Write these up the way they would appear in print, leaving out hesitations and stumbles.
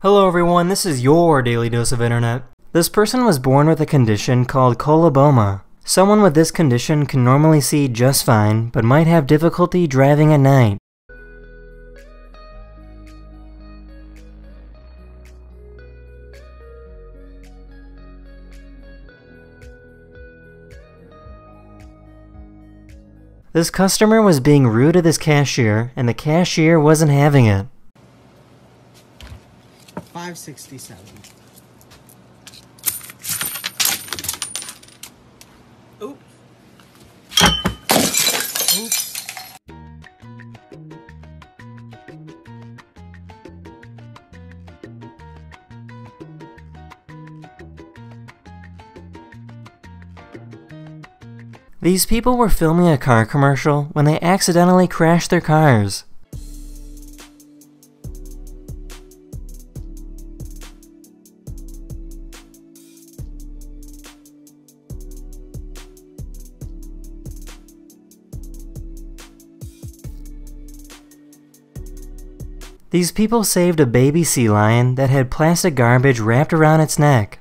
Hello everyone, this is your Daily Dose of Internet. This person was born with a condition called coloboma. Someone with this condition can normally see just fine, but might have difficulty driving at night. This customer was being rude to this cashier, and the cashier wasn't having it. 567. Oops. Oops. These people were filming a car commercial when they accidentally crashed their cars. These people saved a baby sea lion that had plastic garbage wrapped around its neck.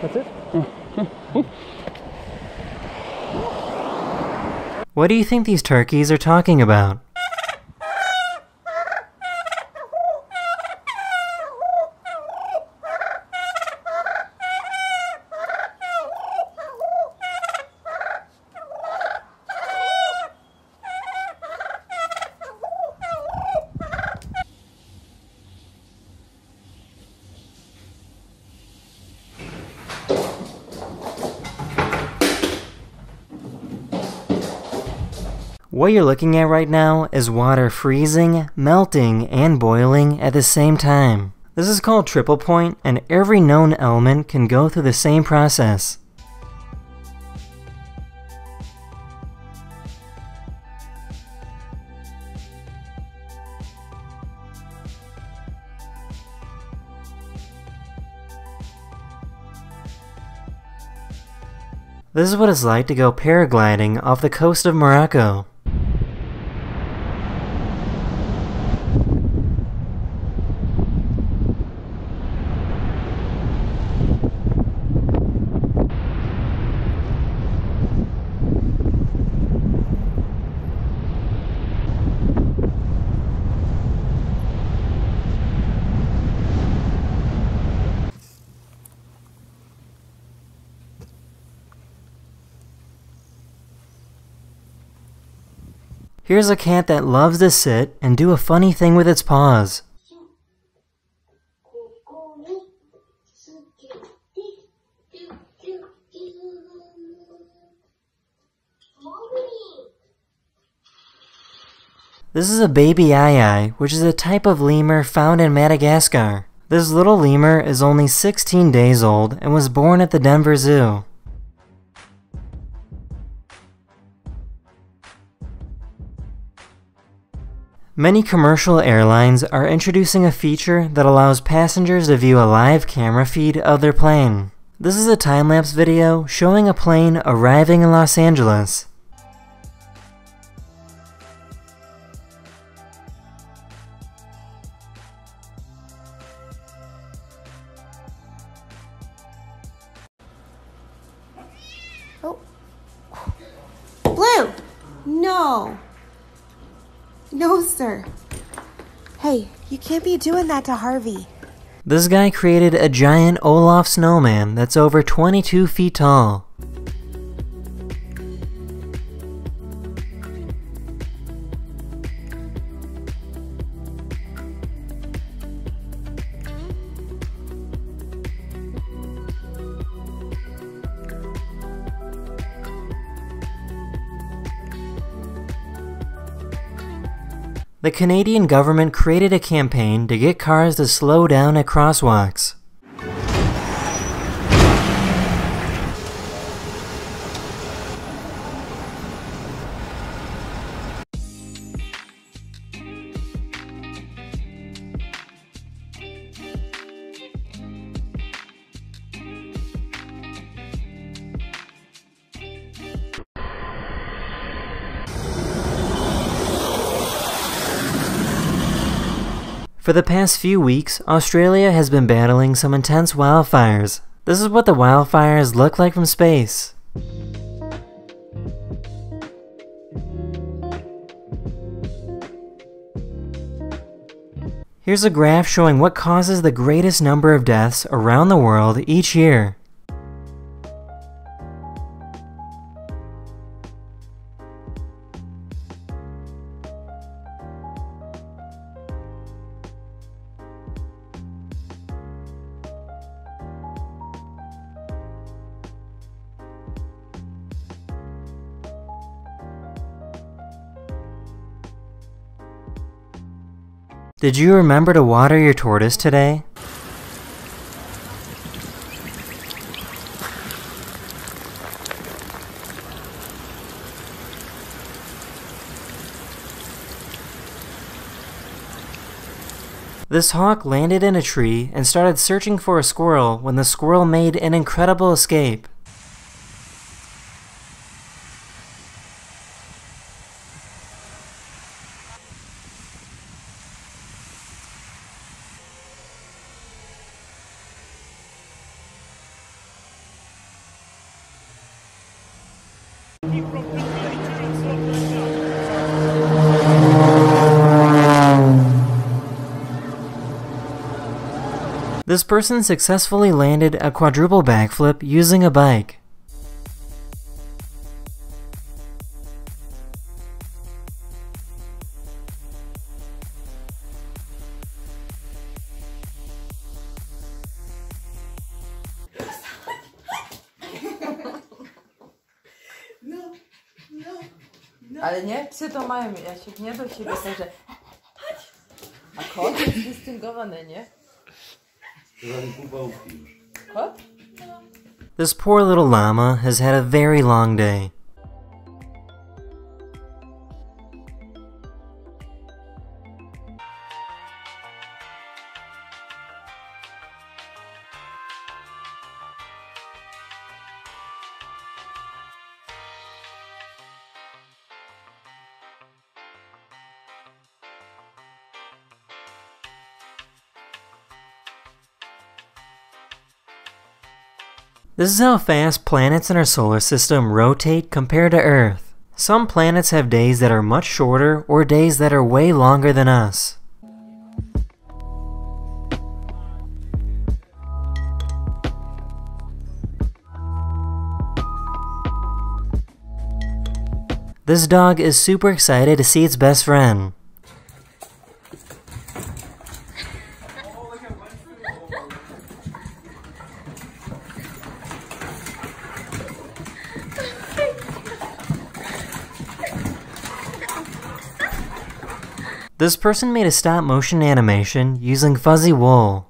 That's it? What do you think these turkeys are talking about? What you're looking at right now is water freezing, melting, and boiling at the same time. This is called triple point, and every known element can go through the same process. This is what it's like to go paragliding off the coast of Morocco. Here's a cat that loves to sit and do a funny thing with its paws. This is a baby ai-ai, which is a type of lemur found in Madagascar. This little lemur is only 16 days old and was born at the Denver Zoo. Many commercial airlines are introducing a feature that allows passengers to view a live camera feed of their plane. This is a time-lapse video showing a plane arriving in Los Angeles. Oh. Blue! No! No, sir. Hey, you can't be doing that to Harvey. This guy created a giant Olaf snowman that's over 22 feet tall. The Canadian government created a campaign to get cars to slow down at crosswalks. For the past few weeks, Australia has been battling some intense wildfires. This is what the wildfires look like from space. Here's a graph showing what causes the greatest number of deaths around the world each year. Did you remember to water your tortoise today? This hawk landed in a tree and started searching for a squirrel when the squirrel made an incredible escape. This person successfully landed a quadruple backflip using a bike. Ale nie, psy to mają, Jasiek, nie do siebie to, że... A kot jest dystyngowany, nie? What? This poor little llama has had a very long day. This is how fast planets in our solar system rotate compared to Earth. Some planets have days that are much shorter or days that are way longer than us. This dog is super excited to see its best friend. This person made a stop-motion animation using fuzzy wool.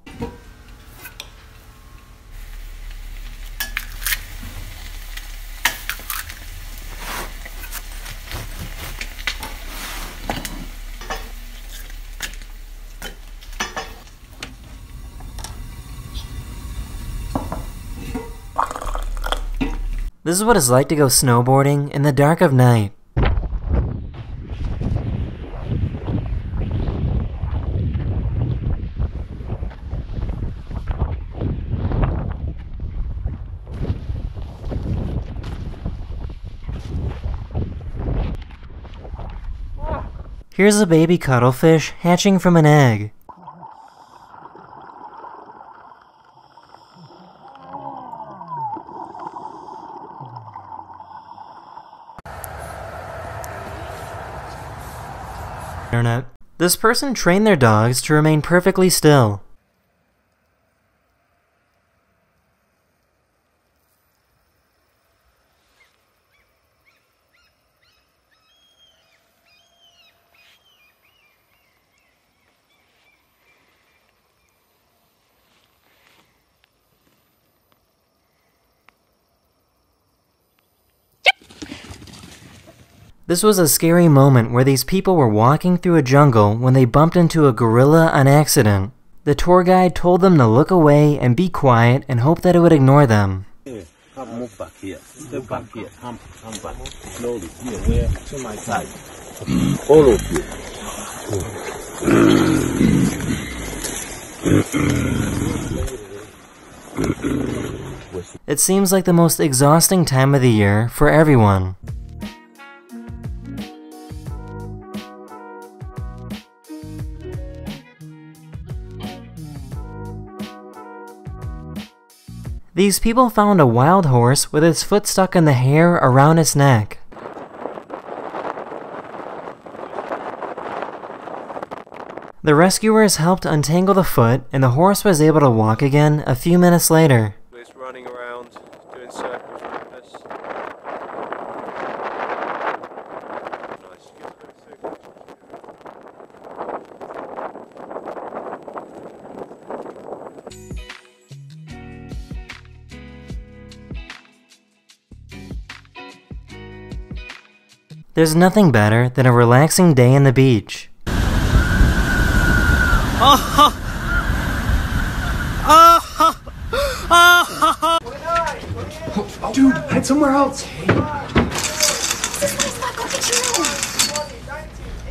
This is what it's like to go snowboarding in the dark of night. Here's a baby cuttlefish hatching from an egg. Internet. This person trained their dogs to remain perfectly still. This was a scary moment where these people were walking through a jungle when they bumped into a gorilla on accident. The tour guide told them to look away and be quiet and hope that it would ignore them. Move back here. Step back here. Come back. Slowly. Here, where? To my side. All of you. It seems like the most exhausting time of the year for everyone. These people found a wild horse with its foot stuck in the hair around its neck. The rescuers helped untangle the foot, and the horse was able to walk again a few minutes later. It's running around, doing circles like this. There's nothing better than a relaxing day on the beach. Oh, dude, head somewhere else. Hey.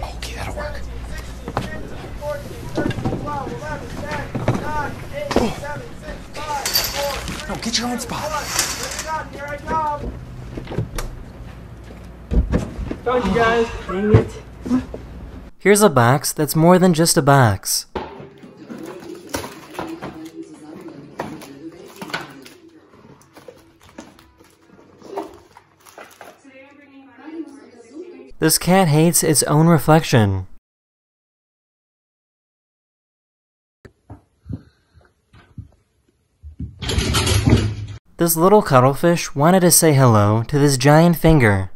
Okay, that'll work. Oh. No, get your own spot. Found you guys. Dang it. Here's a box that's more than just a box. This cat hates its own reflection. This little cuttlefish wanted to say hello to this giant finger.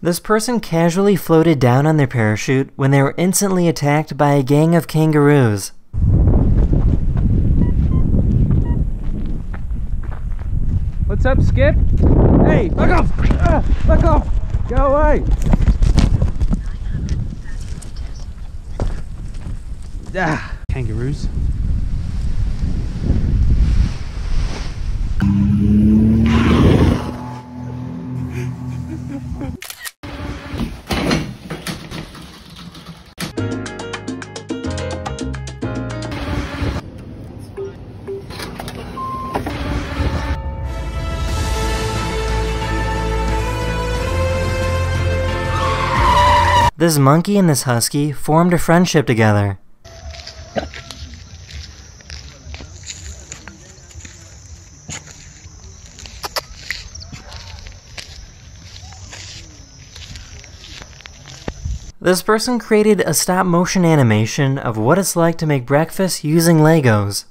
This person casually floated down on their parachute when they were instantly attacked by a gang of kangaroos. What's up, Skip? Hey, back off! Back off! Go away! Kangaroos. This monkey and this husky formed a friendship together. This person created a stop-motion animation of what it's like to make breakfast using Legos.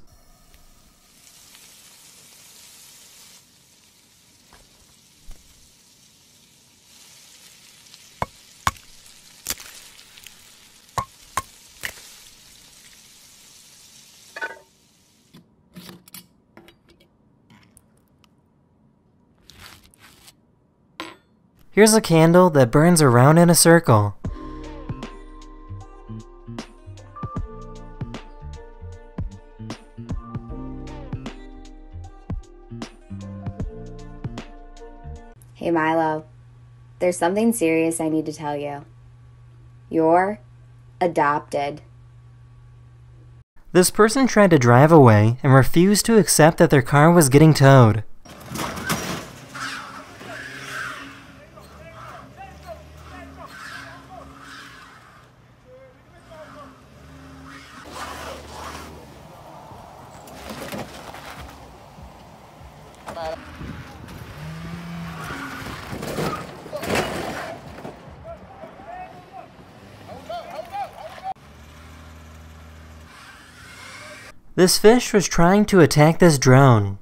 Here's a candle that burns around in a circle. Hey Milo, there's something serious I need to tell you. You're adopted. This person tried to drive away and refused to accept that their car was getting towed. This fish was trying to attack this drone.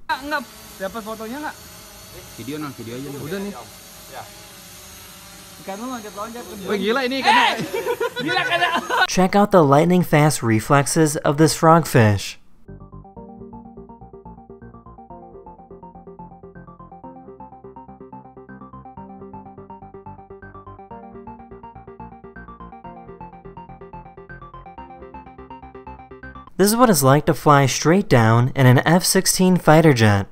Check out the lightning fast reflexes of this frogfish. This is what it's like to fly straight down in an F-16 fighter jet.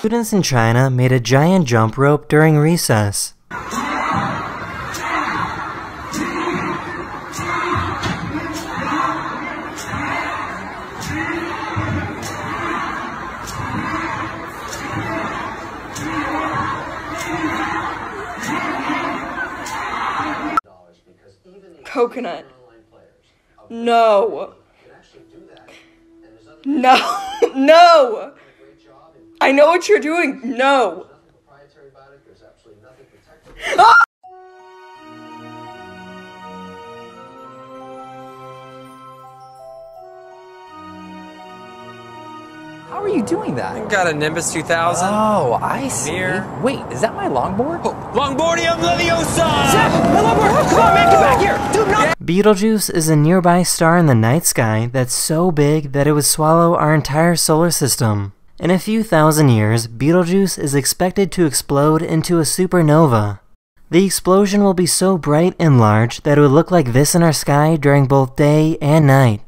Students in China made a giant jump rope during recess. Coconut. No. No. No. I know what you're doing. No. Ah! How are you doing that? I got a Nimbus 2000. Oh, I see. Here. Wait, is that my longboard? Oh. Longboardium Leviosa! Zach, my longboard! Oh, come on, man, get back here! Dude, no! Betelgeuse is a nearby star in the night sky that's so big that it would swallow our entire solar system. In a few thousand years, Betelgeuse is expected to explode into a supernova. The explosion will be so bright and large that it would look like this in our sky during both day and night.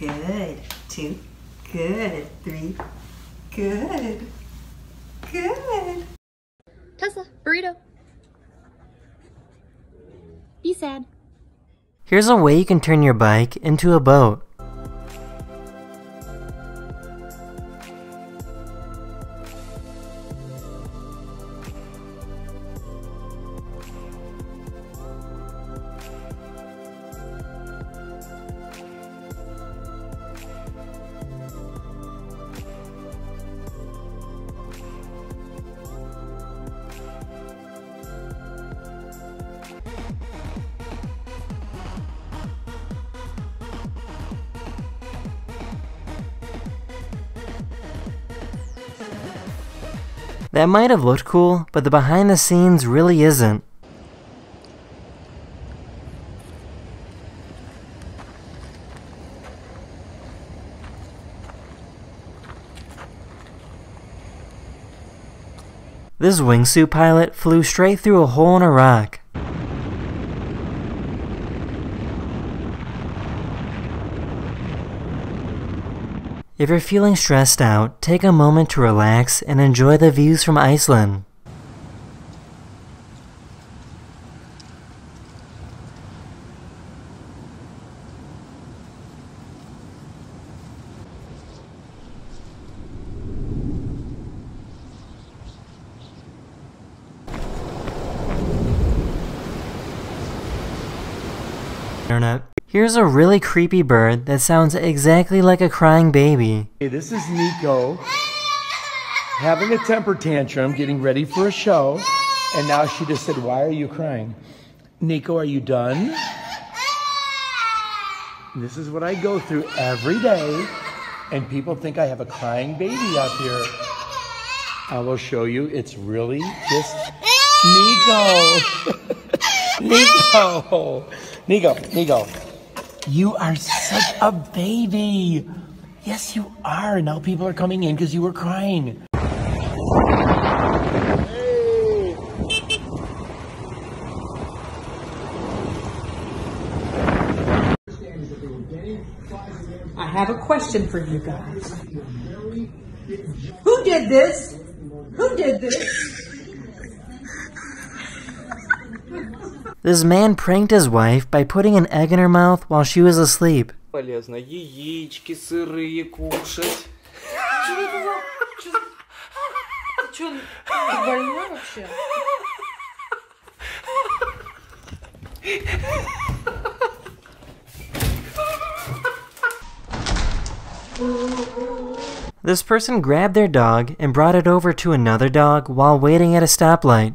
Good. Two. Good. Three. Good. Good. Tesla, burrito. Be sad. Here's a way you can turn your bike into a boat. That might have looked cool, but the behind the scenes really isn't. This wingsuit pilot flew straight through a hole in a rock. If you're feeling stressed out, take a moment to relax and enjoy the views from Iceland. Internet. Here's a really creepy bird that sounds exactly like a crying baby. Hey, this is Nico having a temper tantrum, getting ready for a show, and now she just said, "Why are you crying? Nico, are you done?" This is what I go through every day, and people think I have a crying baby up here. I will show you, it's really just Nico. Nico. Nico, Nico. You are such a baby. Yes, you are. Now people are coming in because you were crying. Hey. I have a question for you guys. Who did this? Who did this? This man pranked his wife by putting an egg in her mouth while she was asleep. This person grabbed their dog and brought it over to another dog while waiting at a stoplight.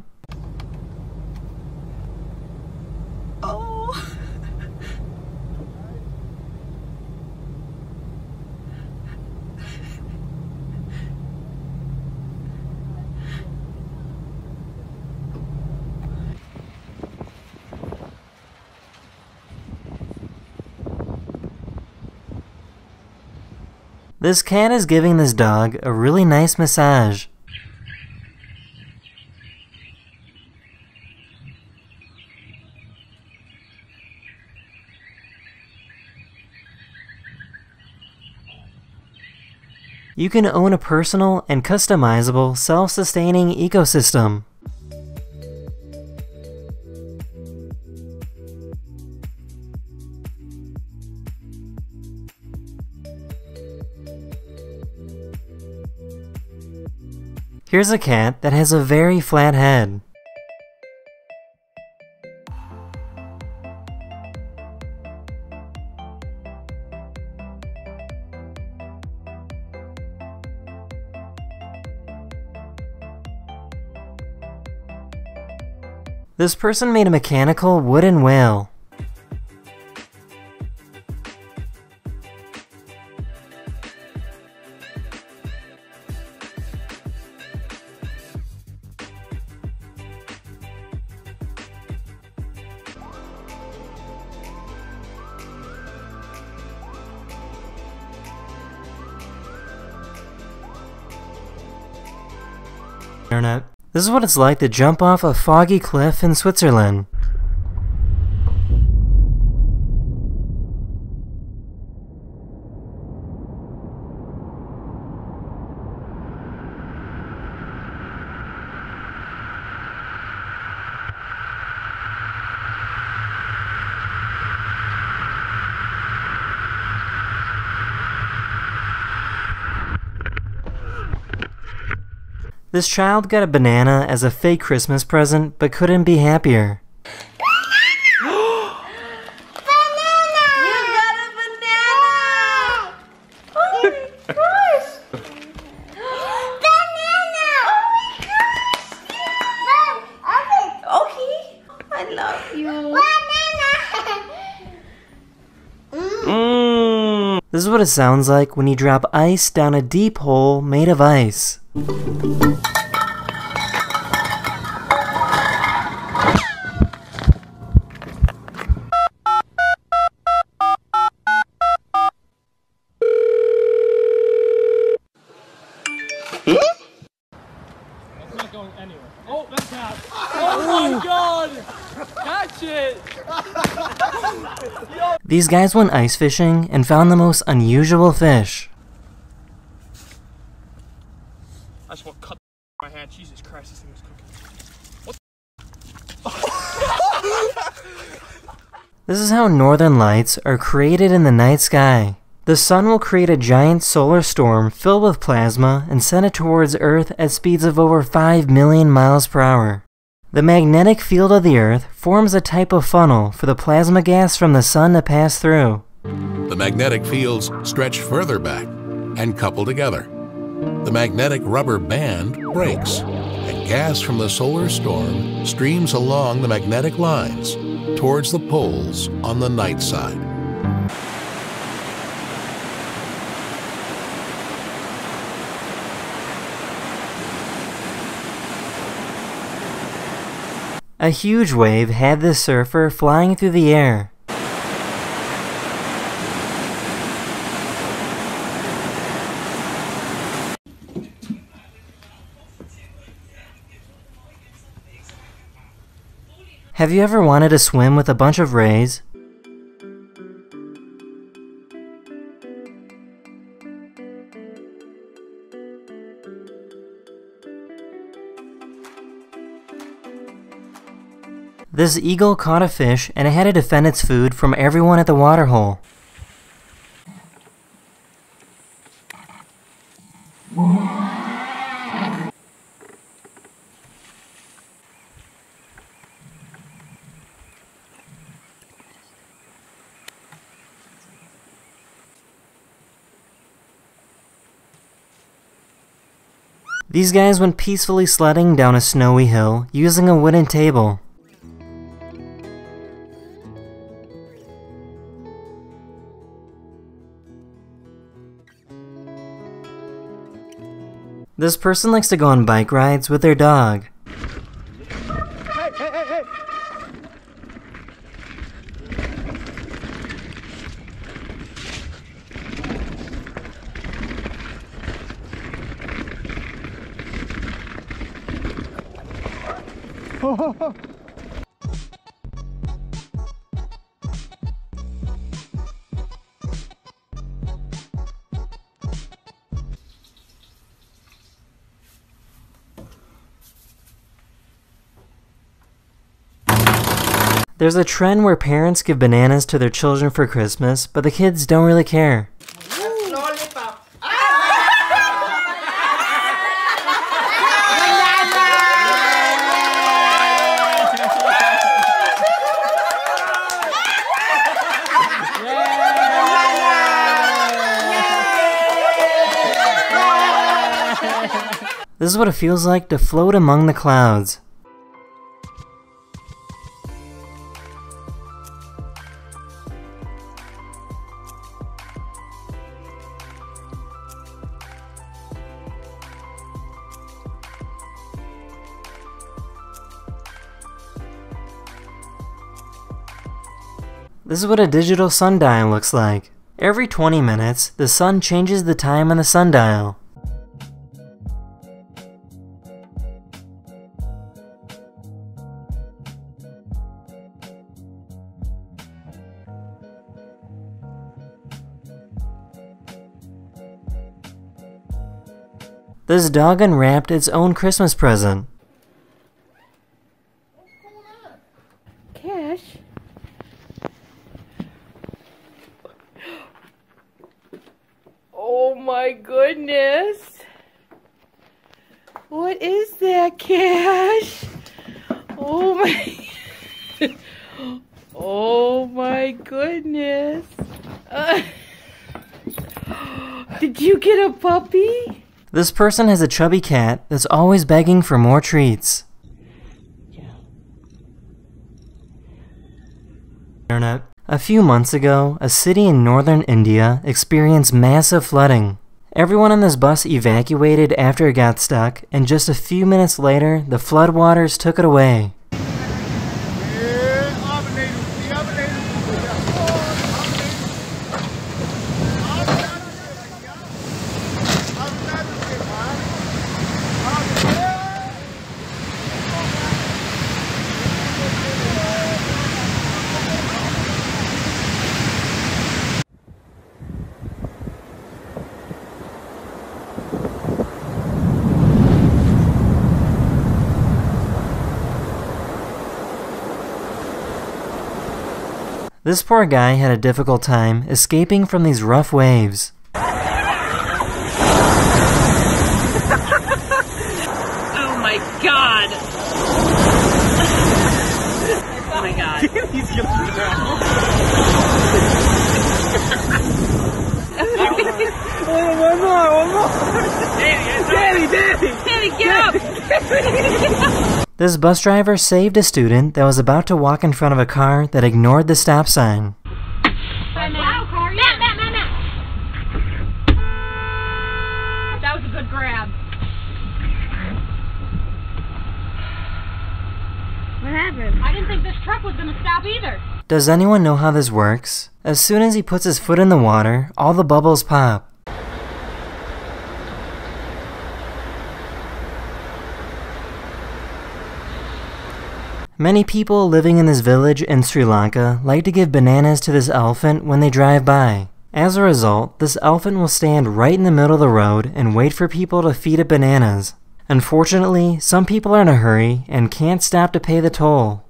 Oh. This cat is giving this dog a really nice massage. You can own a personal and customizable self-sustaining ecosystem. Here's a cat that has a very flat head. This person made a mechanical wooden whale. Internet. This is what it's like to jump off a foggy cliff in Switzerland. This child got a banana as a fake Christmas present, but couldn't be happier. Banana! Banana! You got a banana! Oh my gosh! Banana! Oh my gosh! Mom, okay. I love you. Banana! This is what it sounds like when you drop ice down a deep hole made of ice. It's not going anywhere. Oh, that's out. Oh my god! Catch it! These guys went ice fishing and found the most unusual fish. I just want to cut my hand. Jesus Christ, this thing was cooking. What the This is how northern lights are created in the night sky. The sun will create a giant solar storm filled with plasma and send it towards Earth at speeds of over 5 million miles per hour. The magnetic field of the Earth forms a type of funnel for the plasma gas from the sun to pass through. The magnetic fields stretch further back and couple together. The magnetic rubber band breaks, and gas from the solar storm streams along the magnetic lines towards the poles on the night side. A huge wave had this surfer flying through the air. Have you ever wanted to swim with a bunch of rays? This eagle caught a fish and it had to defend its food from everyone at the waterhole. These guys went peacefully sledding down a snowy hill using a wooden table. This person likes to go on bike rides with their dog. Hey, hey, hey, hey. Ho, ho, ho. There's a trend where parents give bananas to their children for Christmas, but the kids don't really care. This is what it feels like to float among the clouds. This is what a digital sundial looks like. Every 20 minutes, the sun changes the time on the sundial. This dog unwrapped its own Christmas present. What's going on? Cash? Oh my goodness! What is that, Cash? Oh my! Oh my goodness! Did you get a puppy? This person has a chubby cat that's always begging for more treats. Internet. A few months ago, a city in northern India experienced massive flooding. Everyone on this bus evacuated after it got stuck, and just a few minutes later, the floodwaters took it away. This poor guy had a difficult time escaping from these rough waves. Oh my god! Oh my god. Daddy, get up! This bus driver saved a student that was about to walk in front of a car that ignored the stop sign. Hi, Matt. How are you? Matt. That was a good grab. What happened? I didn't think this truck was going to stop either. Does anyone know how this works? As soon as he puts his foot in the water, all the bubbles pop. Many people living in this village in Sri Lanka like to give bananas to this elephant when they drive by. As a result, this elephant will stand right in the middle of the road and wait for people to feed it bananas. Unfortunately, some people are in a hurry and can't stop to pay the toll.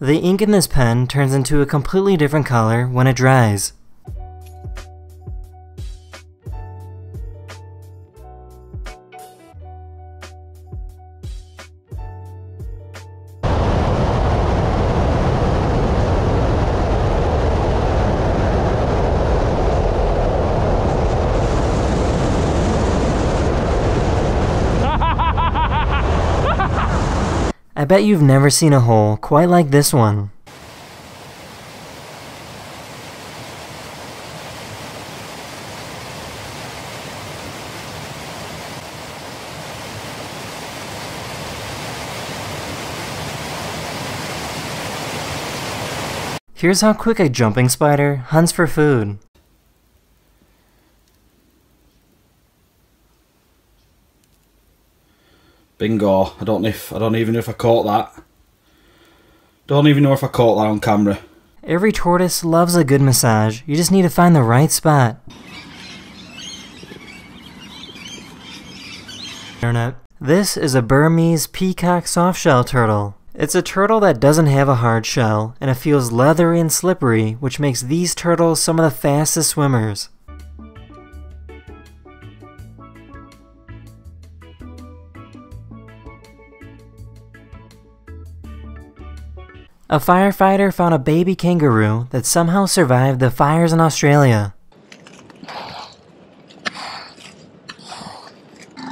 The ink in this pen turns into a completely different color when it dries. I bet you've never seen a hole quite like this one. Here's how quick a jumping spider hunts for food. Bingo. I don't even know if I caught that. Don't even know if I caught that on camera. Every tortoise loves a good massage. You just need to find the right spot. Internet. This is a Burmese peacock softshell turtle. It's a turtle that doesn't have a hard shell, and it feels leathery and slippery, which makes these turtles some of the fastest swimmers. A firefighter found a baby kangaroo that somehow survived the fires in Australia.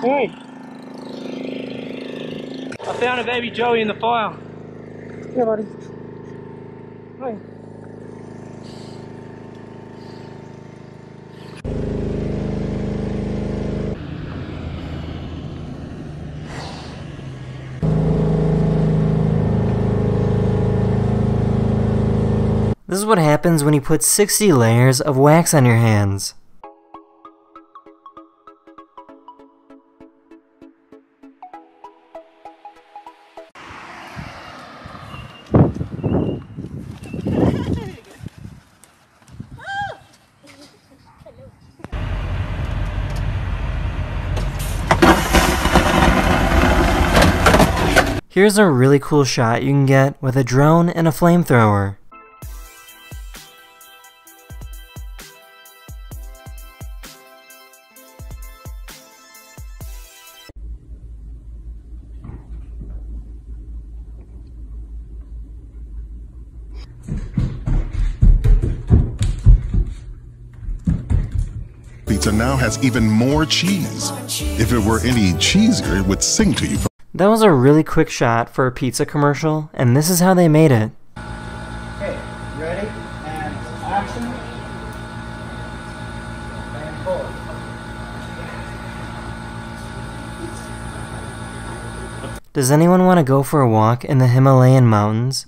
Hey. I found a baby Joey in the fire. Yeah, buddy. Hi. This is what happens when you put 60 layers of wax on your hands. Here's a really cool shot you can get with a drone and a flamethrower. Pizza now has even more cheese. If it were any cheesier, it would sing to you. That was a really quick shot for a pizza commercial, and this is how they made it. Okay, you ready? And action. And forward. Does anyone want to go for a walk in the Himalayan mountains?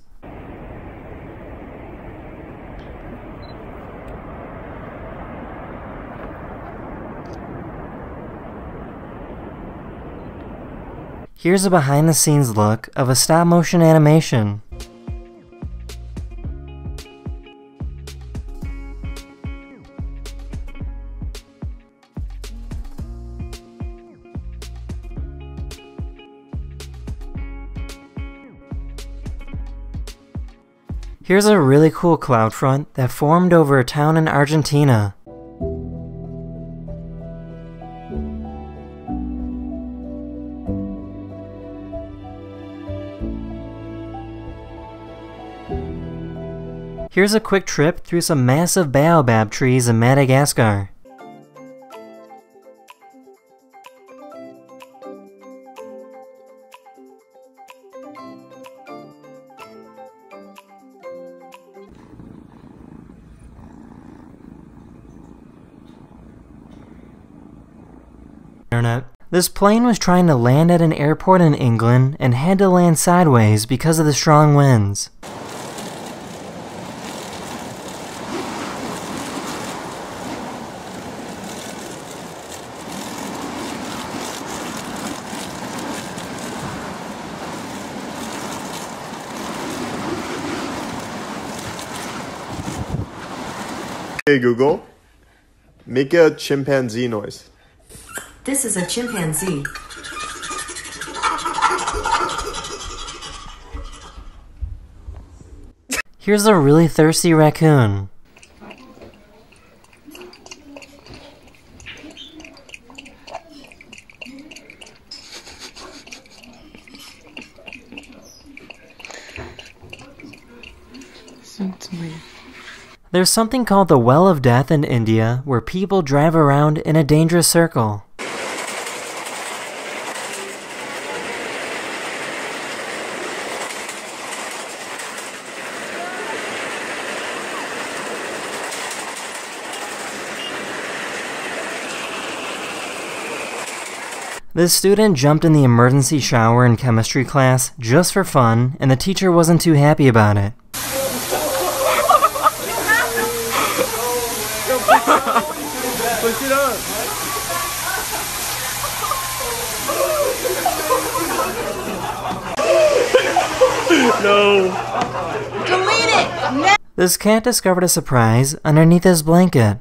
Here's a behind-the-scenes look of a stop-motion animation. Here's a really cool cloud front that formed over a town in Argentina. Here's a quick trip through some massive baobab trees in Madagascar. Internet. This plane was trying to land at an airport in England and had to land sideways because of the strong winds. Hey Google, make a chimpanzee noise. This is a chimpanzee. Here's a really thirsty raccoon. There's something called the Well of Death in India, where people drive around in a dangerous circle. This student jumped in the emergency shower in chemistry class just for fun, and the teacher wasn't too happy about it. Push it up. No. Delete it. No. This cat discovered a surprise underneath his blanket.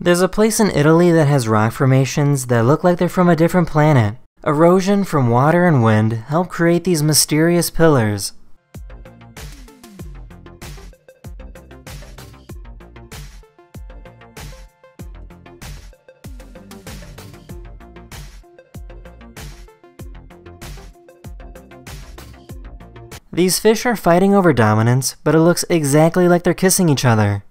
There's a place in Italy that has rock formations that look like they're from a different planet. Erosion from water and wind helped create these mysterious pillars. These fish are fighting over dominance, but it looks exactly like they're kissing each other.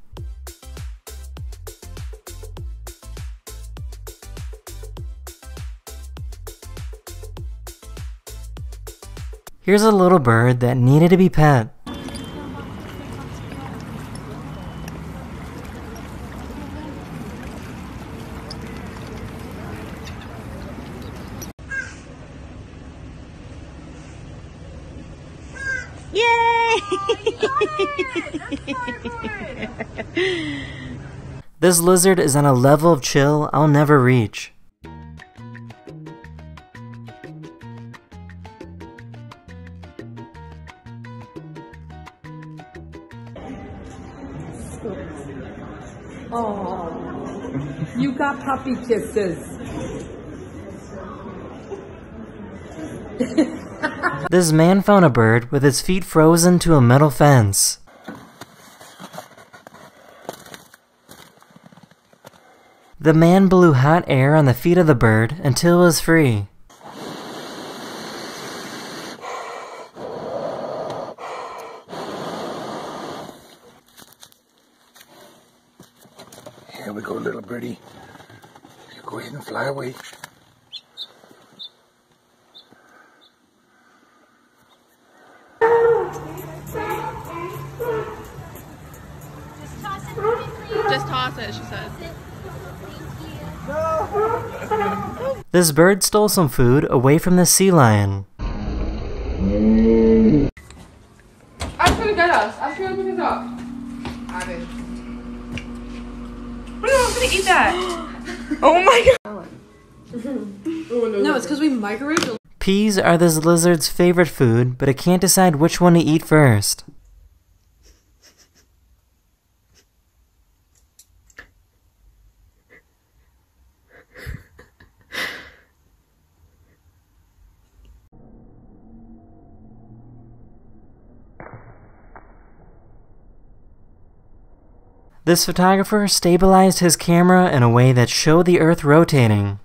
Here's a little bird that needed to be pet. Yay! This lizard is on a level of chill I'll never reach. Oh, you got puppy kisses. This man found a bird with his feet frozen to a metal fence. The man blew hot air on the feet of the bird until it was free. Here we go, little birdie. Go ahead and fly away. Just toss it, she says. No. This bird stole some food away from the sea lion. I'm gonna get us. I'm gonna pick us up. I'm gonna eat that. Oh my god. No, it's because we microwaved. Peas are this lizard's favorite food, but it can't decide which one to eat first. This photographer stabilized his camera in a way that showed the Earth rotating.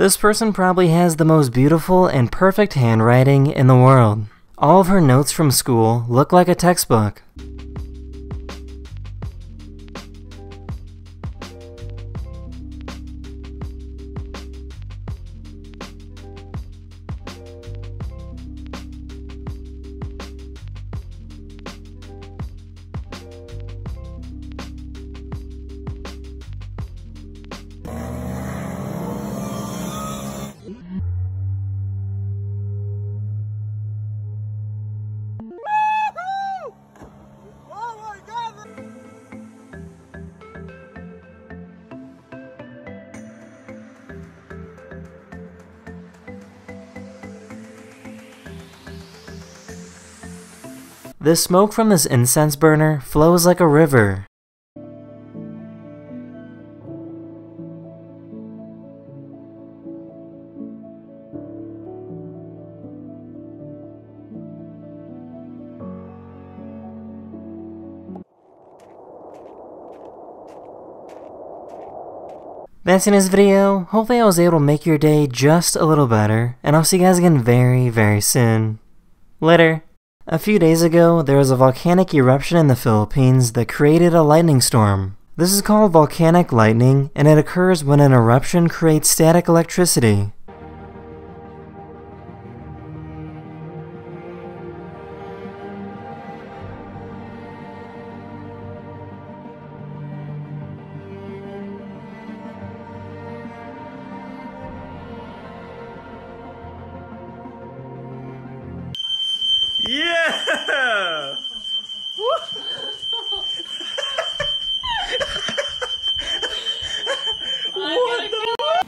This person probably has the most beautiful and perfect handwriting in the world. All of her notes from school look like a textbook. The smoke from this incense burner flows like a river. That's in this video. Hopefully I was able to make your day just a little better, and I'll see you guys again very soon. Later. A few days ago, there was a volcanic eruption in the Philippines that created a lightning storm. This is called volcanic lightning, and it occurs when an eruption creates static electricity. Yeah! What the?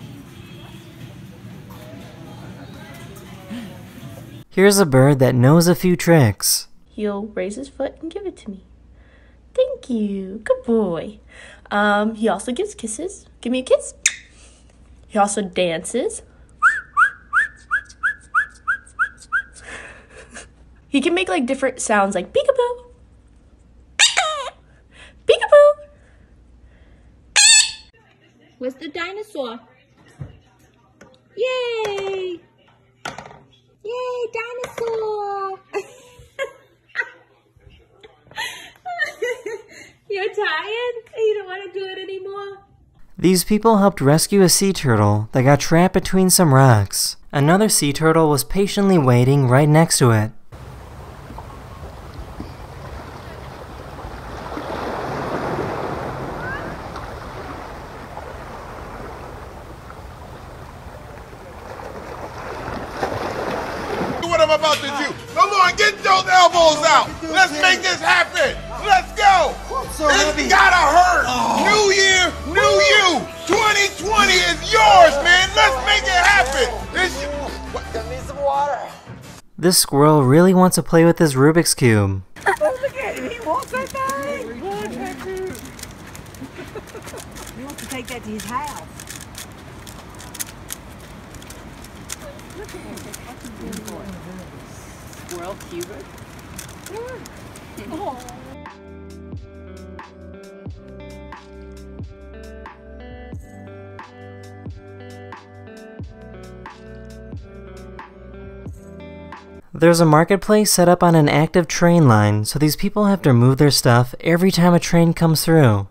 Here's a bird that knows a few tricks. He'll raise his foot and give it to me. Thank you. Good boy. He also gives kisses. Give me a kiss. He also dances. He can make like different sounds like peekaboo, peekaboo. Where's the dinosaur? Yay! Yay, dinosaur! You're tired? You don't want to do it anymore? These people helped rescue a sea turtle that got trapped between some rocks. Another sea turtle was patiently waiting right next to it. What I'm about to do. Come on, get those elbows out. Let's make this happen. Let's go. It's gotta hurt. New year, new you. 2020 is yours, man. Let's make it happen. I need some water. This squirrel really wants to play with his Rubik's Cube. Look at him. He wants that thing. He wants that too. He wants to take that to his house. Look at him. Squirrel Cubert. Oh. There's a marketplace set up on an active train line, so these people have to move their stuff every time a train comes through.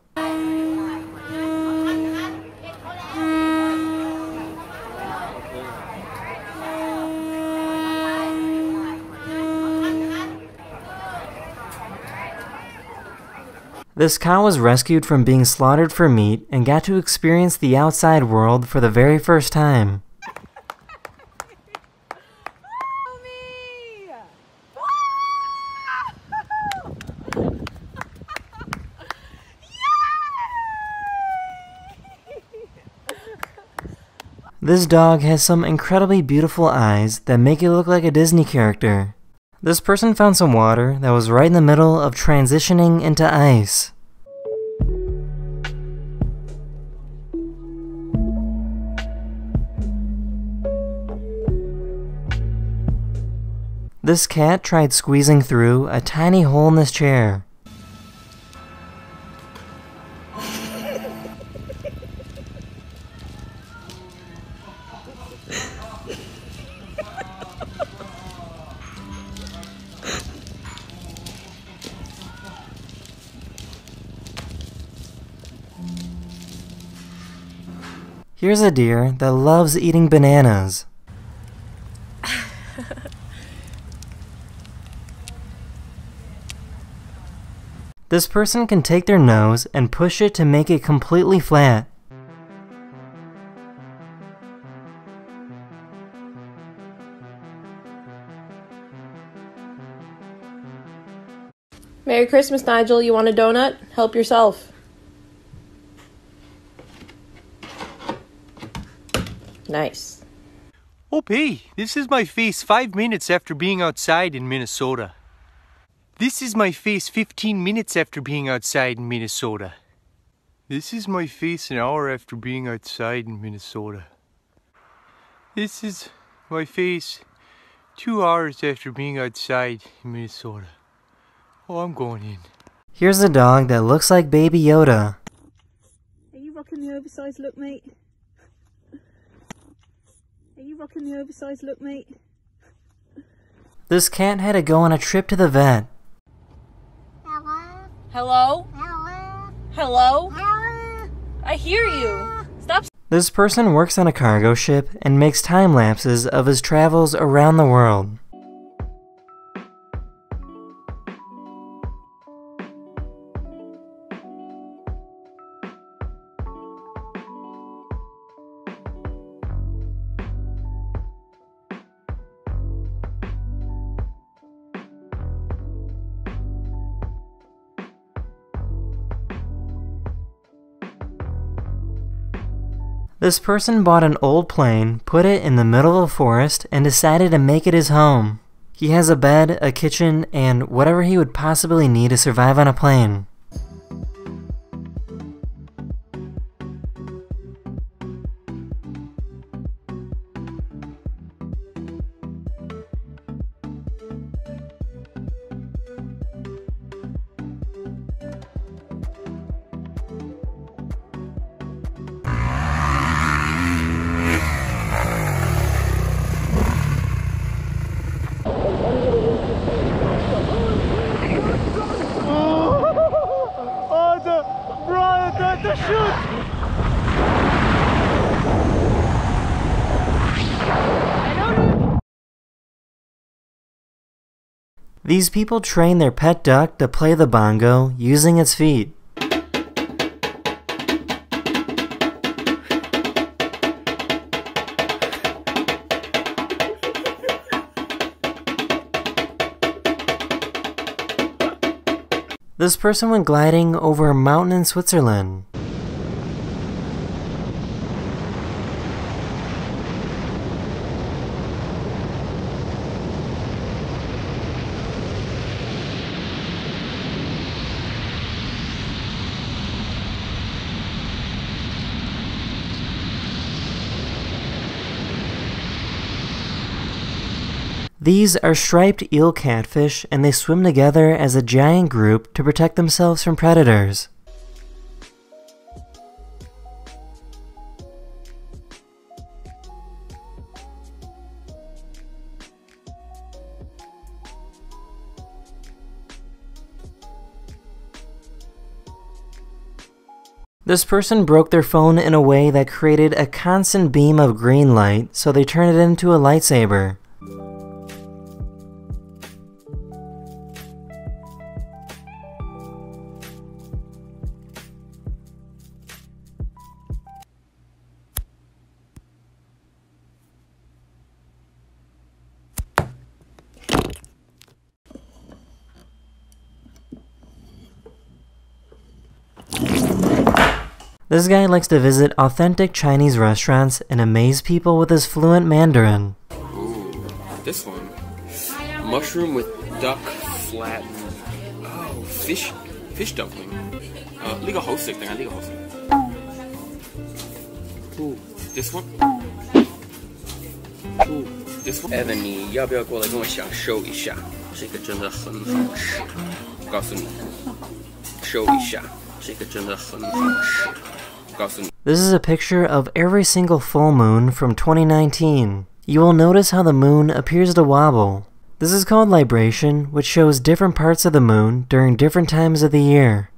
This cow was rescued from being slaughtered for meat and got to experience the outside world for the very first time. This dog has some incredibly beautiful eyes that make it look like a Disney character. This person found some water that was right in the middle of transitioning into ice. This cat tried squeezing through a tiny hole in this chair. Here's a deer that loves eating bananas. This person can take their nose and push it to make it completely flat. Merry Christmas, Nigel. You want a donut? Help yourself. Nice. OP, this is my face 5 minutes after being outside in Minnesota. This is my face 15 minutes after being outside in Minnesota. This is my face an hour after being outside in Minnesota. This is my face 2 hours after being outside in Minnesota. Oh, I'm going in. Here's a dog that looks like Baby Yoda. Are you rocking the oversized look, mate? rocking the oversized look, mate. This cat had to go on a trip to the vet. Hello? Hello? Hello? Hello? Hello? I hear you. Stop. This person works on a cargo ship and makes time lapses of his travels around the world. This person bought an old plane, put it in the middle of a forest, and decided to make it his home. He has a bed, a kitchen, and whatever he would possibly need to survive on a plane. These people train their pet duck to play the bongo using its feet. This person went gliding over a mountain in Switzerland. These are striped eel catfish, and they swim together as a giant group to protect themselves from predators. This person broke their phone in a way that created a constant beam of green light, so they turned it into a lightsaber. This guy likes to visit authentic Chinese restaurants and amaze people with his fluent Mandarin. Ooh, this one. Mushroom with duck flat. Oh, fish dumpling. Legal host thing. Ooh, this one. Ooh, this one. Evan, 你要不要过来跟我享受一下？这个真的很好吃。告诉你，收一下。 This is a picture of every single full moon from 2019. You will notice how the moon appears to wobble. This is called libration, which shows different parts of the moon during different times of the year.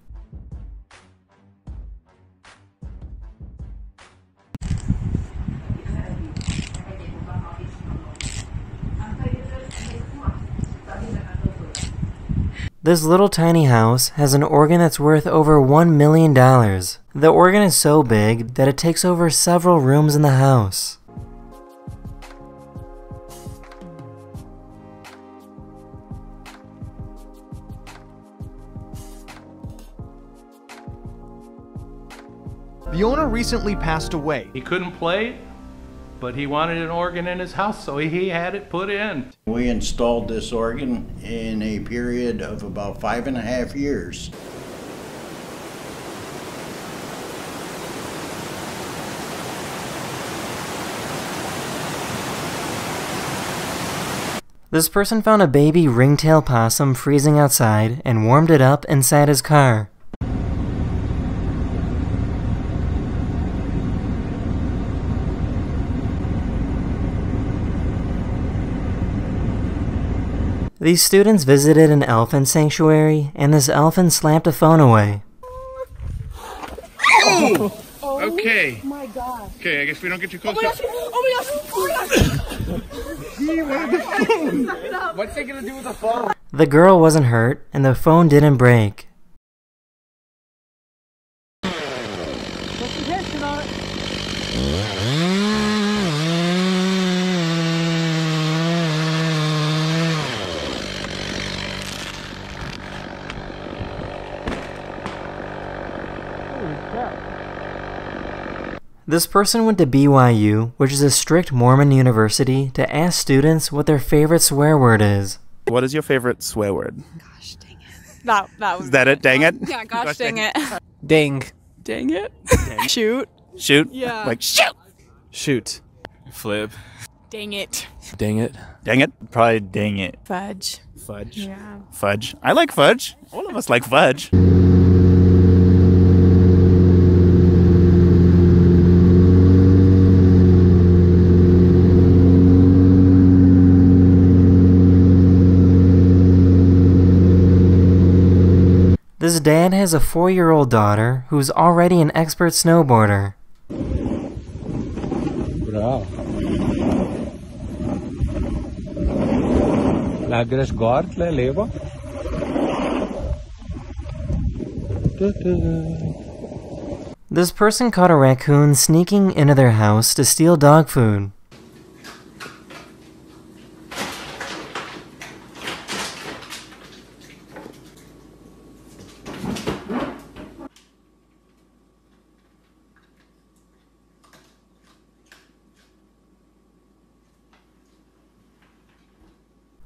This little tiny house has an organ that's worth over $1 million. The organ is so big that it takes over several rooms in the house. The owner recently passed away. He couldn't play, but he wanted an organ in his house, so he had it put in. We installed this organ in a period of about 5.5 years. This person found a baby ringtail possum freezing outside and warmed it up inside his car. These students visited an elephant sanctuary, and this elephant slapped a phone away. Oh! Okay. Oh my God. Okay, I guess we don't get too close. Oh my gosh! Gee, what the phone? What's it gonna do with the phone? The girl wasn't hurt, and the phone didn't break. This person went to BYU, which is a strict Mormon university, to ask students what their favorite swear word is. What is your favorite swear word? Gosh dang it. That was. Is that it? Dang it? Yeah, gosh dang it. Dang. Dang it. Dang. Shoot. Shoot? Yeah. Like shoot! Shoot. Flip. Dang it. Dang it. Dang it? Probably dang it. Fudge. Fudge. Yeah. Fudge. I like fudge. All of us like fudge. This dad has a 4-year-old daughter who's already an expert snowboarder. Bravo. Lagres gortle leva. This person caught a raccoon sneaking into their house to steal dog food.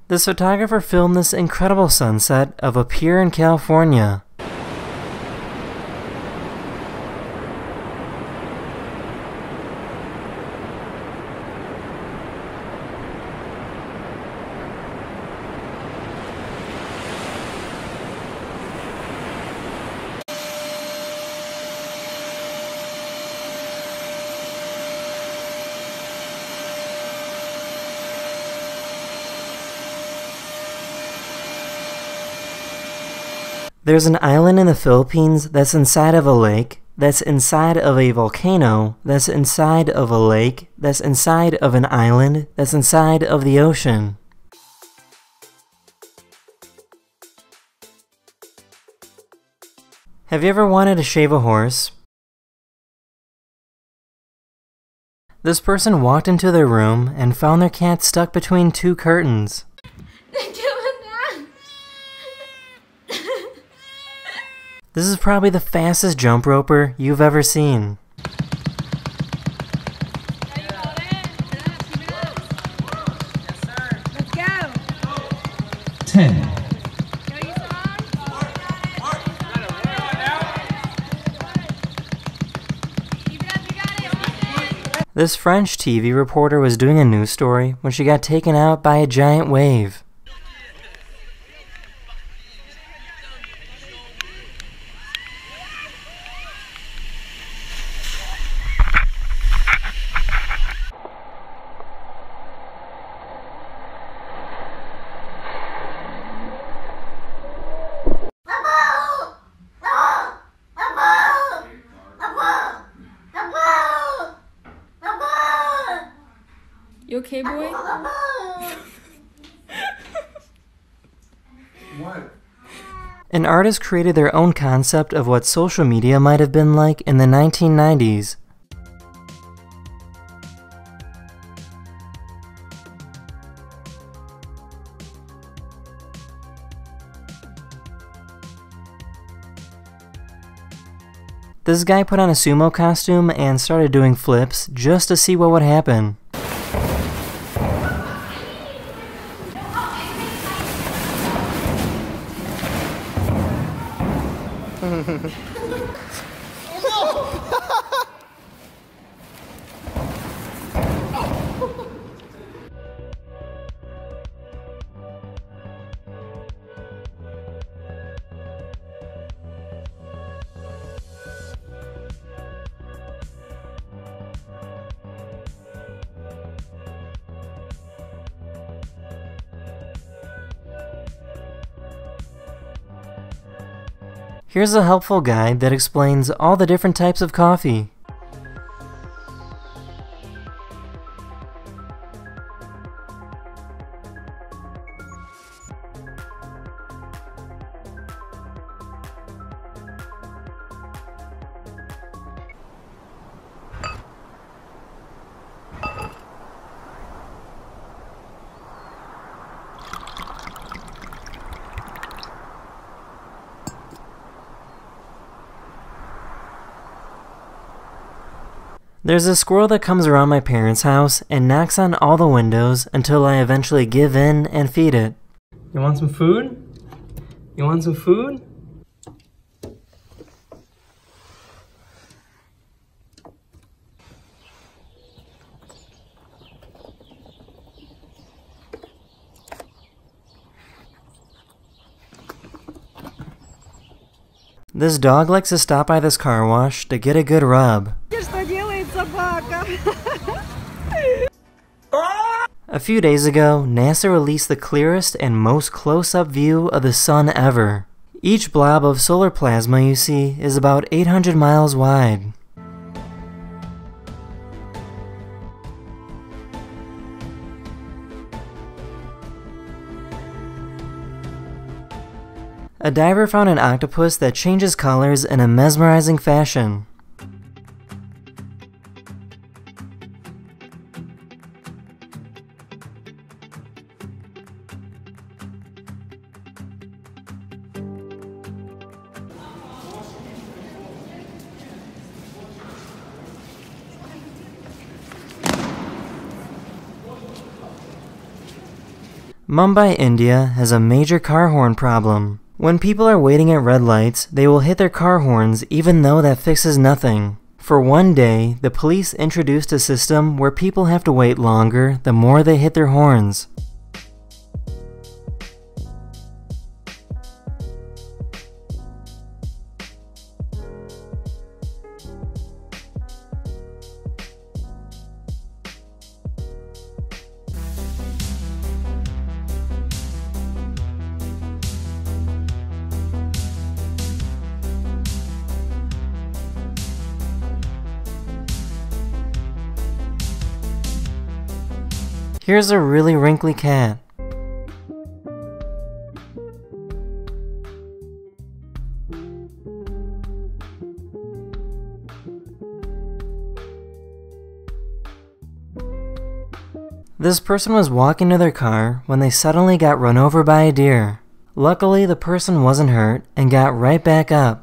This photographer filmed this incredible sunset of a pier in California. There's an island in the Philippines that's inside of a lake, that's inside of a volcano, that's inside of a lake, that's inside of an island, that's inside of the ocean. Have you ever wanted to shave a horse? This person walked into their room and found their cat stuck between two curtains. This is probably the fastest jump roper you've ever seen. Yes, sir. Let's go. 10. This French TV reporter was doing a news story when she got taken out by a giant wave. You okay, boy? What? An artist created their own concept of what social media might have been like in the 1990s. This guy put on a sumo costume and started doing flips just to see what would happen. Here's a helpful guide that explains all the different types of coffee. There's a squirrel that comes around my parents' house and knocks on all the windows until I eventually give in and feed it. You want some food? You want some food? This dog likes to stop by this car wash to get a good rub. A few days ago, NASA released the clearest and most close-up view of the sun ever. Each blob of solar plasma you see is about 800 miles wide. A diver found an octopus that changes colors in a mesmerizing fashion. Mumbai, India has a major car horn problem. When people are waiting at red lights, they will hit their car horns even though that fixes nothing. For one day, the police introduced a system where people have to wait longer the more they hit their horns. Here's a really wrinkly cat. This person was walking to their car when they suddenly got run over by a deer. Luckily, the person wasn't hurt and got right back up.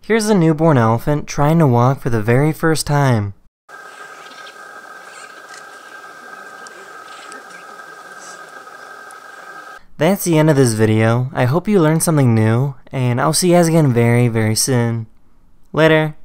Here's a newborn elephant trying to walk for the very first time. That's the end of this video. I hope you learned something new, and I'll see you guys again very, very soon. Later!